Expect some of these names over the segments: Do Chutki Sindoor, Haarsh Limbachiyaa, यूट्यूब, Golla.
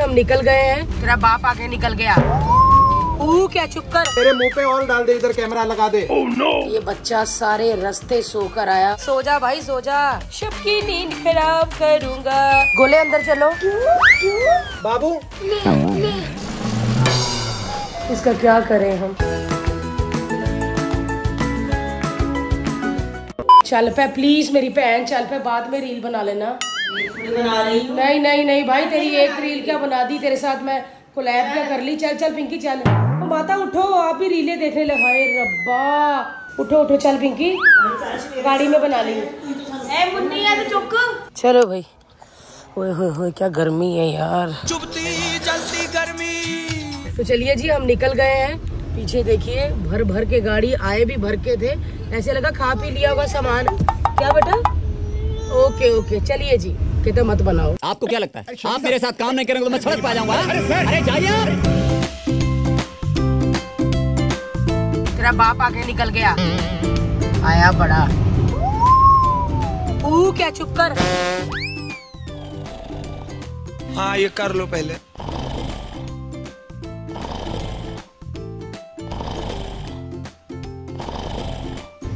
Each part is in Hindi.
हम निकल गए हैं, तेरा बाप आगे निकल गया। ओ, क्या चुप कर, तेरे मुंह पे और डाल दे, इधर कैमरा लगा दे। ओह नो, ये बच्चा सारे रास्ते सोकर आया। सो जा भाई सो जा, सबकी नींद खराब करूँगा। गोले अंदर चलो। क्यों? बाबू ले। इसका क्या करें हम? चल पे प्लीज मेरी बहन, चल पे, बाद में रील बना लेना। बना रही हूं। नहीं नहीं नहीं भाई, तेरी एक रील क्या बना दी, तेरे साथ मैं कोलैब क्या कर ली। चल चल पिंकी चल। तो माता उठो, आप भी रीलें देखने लगा। हाय रब्बा, उठो उठो, चल पिंकी, गाड़ी में बना ली। चलो भाई, ओए क्या गर्मी है यार, चुभती जलती गर्मी। तो चलिए जी, हम निकल गए हैं। पीछे देखिए भर भर के गाड़ी, आए भी भर के थे, ऐसे लगा खा पी लिया होगा सामान। क्या बेटा? ओके ओके, चलिए जी, कितना मत बनाओ। आपको क्या लगता है, आप मेरे साथ काम नहीं करेंगे तो मैं सड़क पा जाऊंगा? अरे जाइए, तेरा बाप आगे निकल गया, आया बड़ा। ओ क्या चुप कर। हाँ ये कर लो पहले।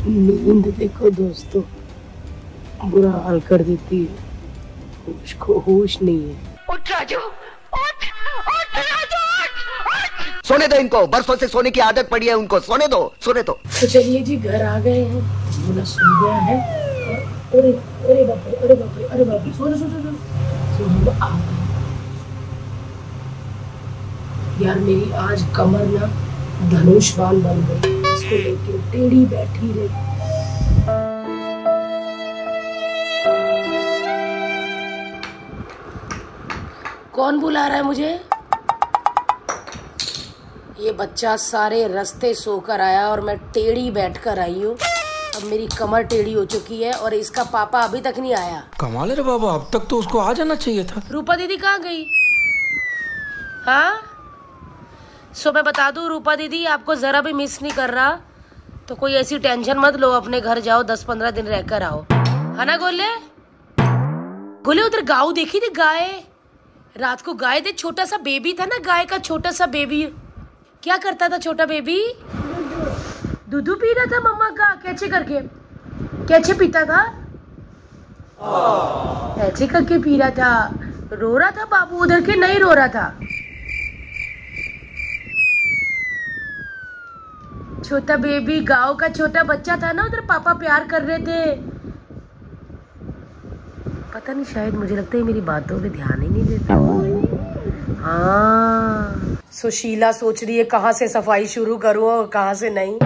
नींद देखो दोस्तों, बुरा हाल कर देती है, उसको होश नहीं है। उठ राजू, उठ राजू, उठ। सोने दो इनको, बरसों से सोने की आदत पड़ी है उनको, सोने दो, सोने दो। तो चलिए जी, घर आ गए हैं, गोला सो गया है। अरे अरे बाप रे, अरे बाप रे, अरे बाप रे, सो सो सो। यार मेरी आज कमर ना धनुष बाण बन गई, इसको लेके टेढ़ी बैठी रही। कौन बुला रहा है मुझे? ये बच्चा सारे रास्ते सोकर आया और मैं टेढ़ी बैठकर आई हूँ। अब मेरी कमर टेढ़ी हो चुकी है और इसका पापा अभी तक नहीं आया। कमाल है रे बाबा, अब तक तो उसको आ जाना चाहिए था। रूपा दीदी कहाँ गई? हाँ सो मैं बता दूँ, रूपा दीदी आपको ज़रा भी मिस नहीं कर रहा, तो कोई ऐसी टेंशन मत लो, अपने घर जाओ, 10-15 दिन रह कर आओ, है ना गोले? गोले उधर गाँव देखी थी, गाय रात को, गाय देख, छोटा सा बेबी था ना, गाय का छोटा सा बेबी। क्या करता था छोटा बेबी? दूध पी रहा था मम्मा का, कैसे करके, कैसे पीता था, कैसे करके पी रहा था। रो रहा था बाबू उधर के? नहीं रो रहा था। छोटा बेबी गांव का छोटा बच्चा था ना, उधर पापा प्यार कर रहे थे। पता नहीं, शायद मुझे लगता है मेरी बातों पे ध्यान ही नहीं देता। हाँ सो शीला सोच रही है कहाँ से सफाई शुरू करूँ और कहाँ से नहीं।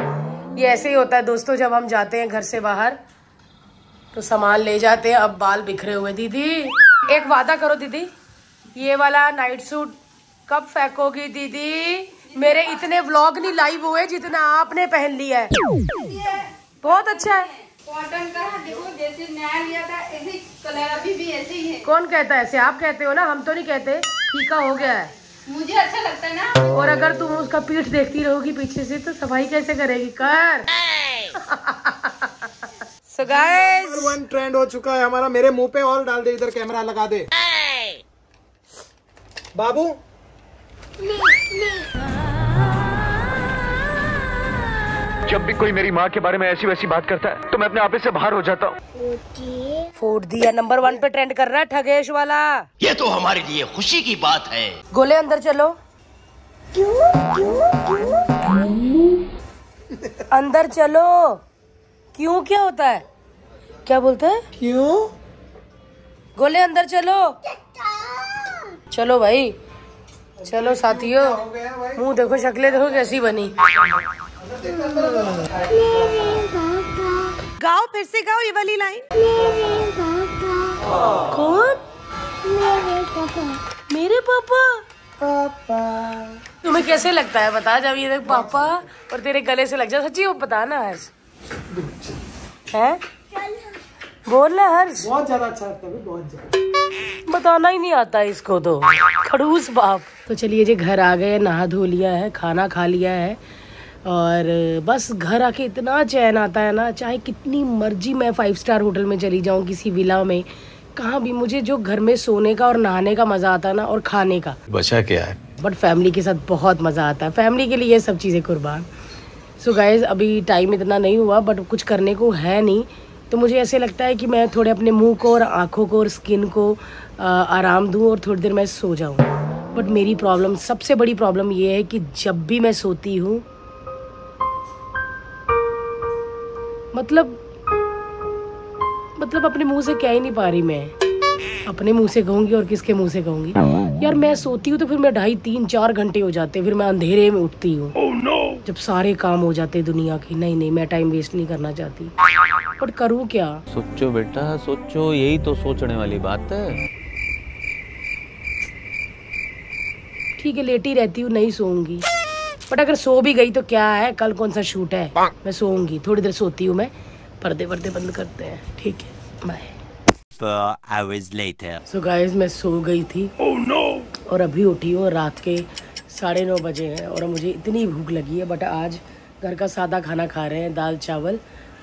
ये ऐसे ही होता है दोस्तों, जब हम जाते हैं घर से बाहर तो सामान ले जाते हैं। अब बाल बिखरे हुए। दीदी एक वादा करो दीदी, ये वाला नाइट सूट कब फेंकोगी दीदी? मेरे इतने व्लॉग नहीं लाइव हुए जितना आपने पहन लिया है। बहुत अच्छा है, कॉटन का देखो, जैसे नया लिया था ऐसे कलर अभी भी ऐसे ही है। कौन कहता है ऐसे? आप कहते हो ना, हम तो नहीं कहते। फीका हो गया है, मुझे अच्छा लगता है ना। और अगर तुम उसका पीठ देखती रहोगी पीछे से तो सफाई कैसे करेगी? कर सो गाइस, वन ट्रेंड हो चुका है हमारा। मेरे मुंह पे और डाल दे, इधर कैमरा लगा दे। बाबू जब भी कोई मेरी माँ के बारे में ऐसी वैसी बात करता है तो मैं अपने आपे से बाहर हो जाता हूँ। फोड़ दिया। नंबर 1 पे ट्रेंड कर रहा है ठगेश वाला। ये तो हमारे लिए खुशी की बात है। गोले अंदर चलो। क्यों क्यों क्यों? अंदर चलो। क्यों क्या होता है, क्या बोलता है? क्यों? गोले अंदर चलो। चलो भाई चलो साथियों, मुँह देखो, शक्लें देखो कैसी बनी। गाओ फिर से, गाओ ये वाली लाइन। कौन? मेरे पापा। मेरे पापा? पापा तुम्हें कैसे लगता है बता? जब ये पापा और तेरे गले से लग जाए, सच्ची वो बता ना हर्ष, है बोल ना हर्ष। बहुत ज्यादा अच्छा लगता है, बहुत ज्यादा। बताना ही नहीं आता इसको तो, खड़ूस बाप। तो चलिए जी, घर आ गए, नहा धो लिया है, खाना खा लिया है और बस घर आके इतना चैन आता है ना, चाहे कितनी मर्जी मैं 5 स्टार होटल में चली जाऊँ, किसी विला में, कहाँ भी मुझे जो घर में सोने का और नहाने का मजा आता है ना और खाने का, बचा क्या है, बट फैमिली के साथ बहुत मज़ा आता है। फैमिली के लिए ये सब चीज़ें कुर्बान। सो गाइज़ अभी टाइम इतना नहीं हुआ बट कुछ करने को है नहीं, तो मुझे ऐसे लगता है कि मैं थोड़े अपने मुंह को और आँखों को और स्किन को आराम दूँ और थोड़ी देर मैं सो जाऊँ। बट मेरी प्रॉब्लम, सबसे बड़ी प्रॉब्लम ये है कि जब भी मैं सोती हूँ, मतलब अपने मुंह से कह ही नहीं पा रही। मैं अपने मुंह से कहूँगी और किसके मुंह से कहूँगी यार। मैं सोती हूँ तो फिर मैं 2.5-3-4 घंटे हो जाते, फिर मैं अंधेरे में उठती हूँ। oh, no. जब सारे काम हो जाते दुनिया के। नहीं, मैं टाइम वेस्ट नहीं करना चाहती, बट करूँ क्या? सोचो बेटा सोचो, यही तो सोचने वाली बात है। ठीक है, लेटी रहती हूँ, नहीं सोऊंगी, बट अगर सो भी गई तो क्या है, कल कौन सा शूट है, मैं सोऊंगी। थोड़ी देर सोती हूँ मैं, पर्दे पर्दे बंद करते हैं, ठीक है, bye. 4 hours later। So guys मैं सो गई थी। oh, no. और अभी उठी हूँ, रात के 9:30 बजे हैं और मुझे इतनी भूख लगी है, बट आज घर का सादा खाना खा रहे हैं, दाल चावल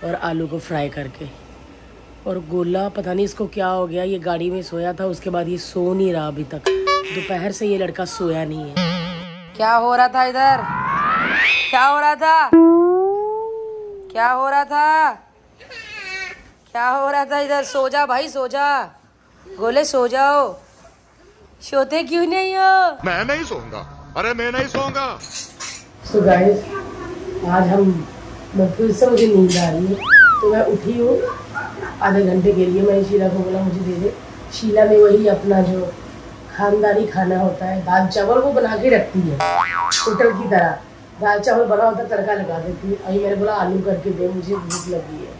और आलू को फ्राई करके। और गोला पता नहीं इसको क्या हो गया, ये गाड़ी में सोया था, उसके बाद ये सो नहीं रहा अभी तक, दोपहर से ये लड़का सोया नहीं है। क्या हो रहा था इधर, क्या हो रहा था, क्या हो रहा था, क्या हो रहा था इधर? सो जा भाई सो जा, गोले सो जाओ। सोते क्यों नहीं हो? मैं नहीं सोऊंगा, अरे मैं नहीं सोऊंगा। So guys, आज मैं फिर से, मुझे नींद आ रही है तो मैं उठी हूँ आधे घंटे के लिए। मैंने शीला को बोला मुझे दे दे, शीला ने वही अपना जो खानदानी खाना होता है, दाल चावल, वो बना के रखती है होटल की तरह। दाल चावल बना होता है, तड़का लगा देती है। अभी मैंने बोला आलू करके दे, मुझे भूख लगी है।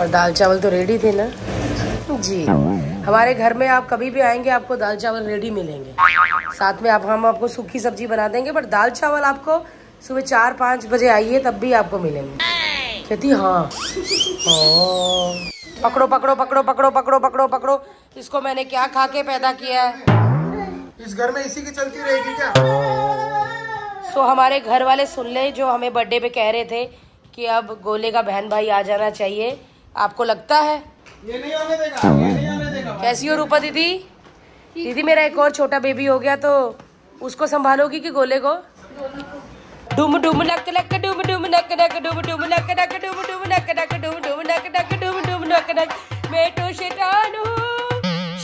और दाल चावल तो रेडी थे ना जी, हमारे घर में आप कभी भी आएंगे आपको दाल चावल रेडी मिलेंगे। साथ में आप हम आपको सूखी सब्जी बना देंगे, बट दाल चावल आपको सुबह 4-5 बजे आइए तब भी आपको मिलेंगे। कहती हाँ पकड़ो पकड़ो पकड़ो पकड़ो पकड़ो पकड़ो पकड़ो, इसको मैंने क्या खा के पैदा किया है, इस घर में इसी की चलती रहेगी क्या? सो हमारे घर वाले सुन ले जो हमें बर्थडे पे कह रहे थे कि अब गोले का बहन भाई आ जाना चाहिए। आपको लगता है ये नहीं आने देगा, ये नहीं आने देगा। कैसी हो रूपा दीदी? दीदी मेरा एक और छोटा बेबी हो गया, तो उसको संभालोगी कि गोले को? डुम डुम नक नक डुम डुम नक नक डुम नक नक डुम नक नक डुम नक नक डुम नक नक, मैं तो शैतान हूँ,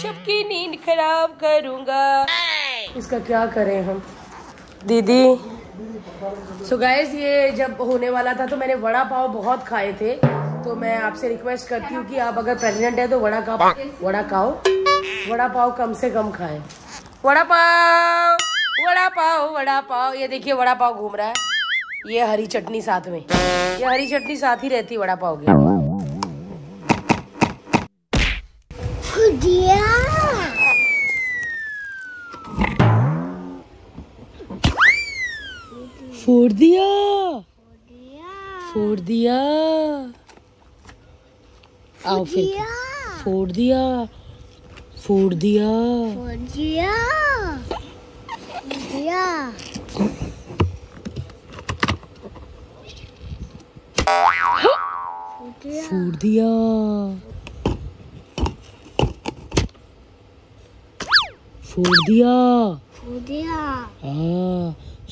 सबकी नींद खराब करूँगा। इसका क्या करें हम दीदी? सो गाइस ये जब होने वाला था तो मैंने वड़ा पाव बहुत खाए थे, तो मैं आपसे रिक्वेस्ट करती हूँ कि आप अगर प्रेग्नेंट है तो वड़ा पाव कम से कम खाएं। वड़ा पाव, ये देखिए वड़ा पाव घूम रहा है। ये हरी चटनी साथ में, ये हरी चटनी साथ ही रहती है वड़ा पाव की। फोड़ दिया। फोड़ दिया। हाँ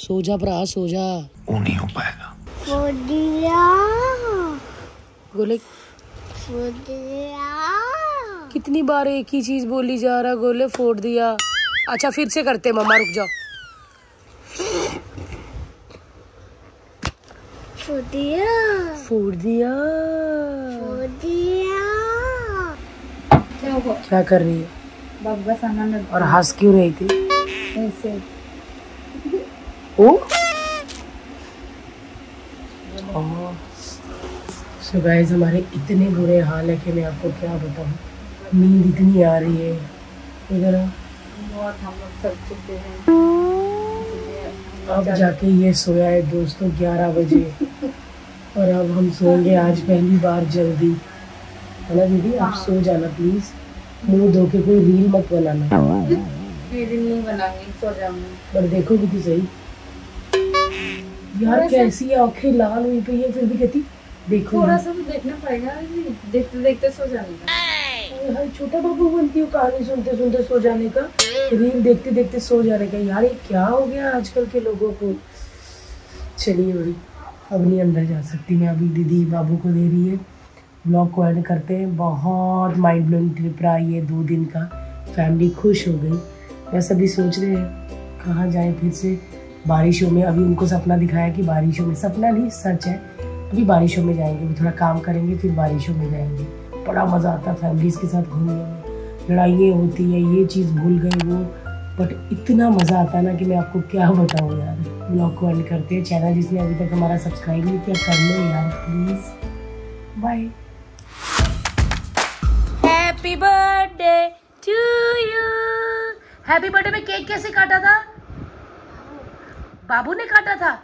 सो जा भरा सो जा, वो नहीं हो पाएगा। गोले फोड़ दिया, कितनी बार एक ही चीज बोली जा रहा गोले, फोड़ दिया। अच्छा फिर से करते मम्मा, रुक जाओ। फोड़ दिया। क्या कर रही है बस आनंद, और हंस क्यों रही थी ऐसे? सो गाइस हमारे इतने बुरे हाल है कि मैं आपको क्या बताऊँ। नींद इतनी आ रही है इधर, बहुत हम लोग थक चुके हैं। अब जाके ये सोया है दोस्तों 11 बजे और अब हम सोएंगे आज पहली बार जल्दी, है ना दीदी? आप सो जाना प्लीज, मुँह धो के कोई रील मत बनाना। रील नहीं बनाएंगे, सो जाऊंगी। पर देखो कितनी सही यार कैसी आंखें लाल हुई पड़ी है, फिर भी कहती देखो थोड़ा सा तो देखना पड़ेगा, देखते देखते सो जाएगा। छोटा बाबू बनती हूँ कहानी सुनते सुनते सो जाने का, रील देखते देखते सो जाने का। यार ये क्या हो गया आजकल के लोगों को। चलिए भाई अब नहीं अंदर जा सकती मैं, अभी दीदी बाबू को दे रही है। ब्लॉग को एंड करते हैं। बहुत माइंड ब्लोइंग ट्रिप रहा ये 2 दिन का, फैमिली खुश हो गई। बस अभी सोच रहे हैं कहाँ जाएं फिर से। बारिशों में अभी उनको सपना दिखाया कि बारिशों में, सपना नहीं सच है, अभी बारिशों में जाएंगे। अभी थोड़ा काम करेंगे फिर बारिशों में जाएंगे। बड़ा मज़ा आता है फैमिलीज़ के साथ घूमने में। लड़ाइयाँ होती है, ये चीज़ भूल गई वो, बट इतना मज़ा आता है ना कि मैं आपको क्या बताऊँ यार। ब्लॉग को एंड करते हैं। चैनल जिसने अभी तक हमारा सब्सक्राइब नहीं किया कर लो यार please. Bye. Happy birthday to you. Happy birthday में केक कैसे काटा था? बाबू ने काटा था।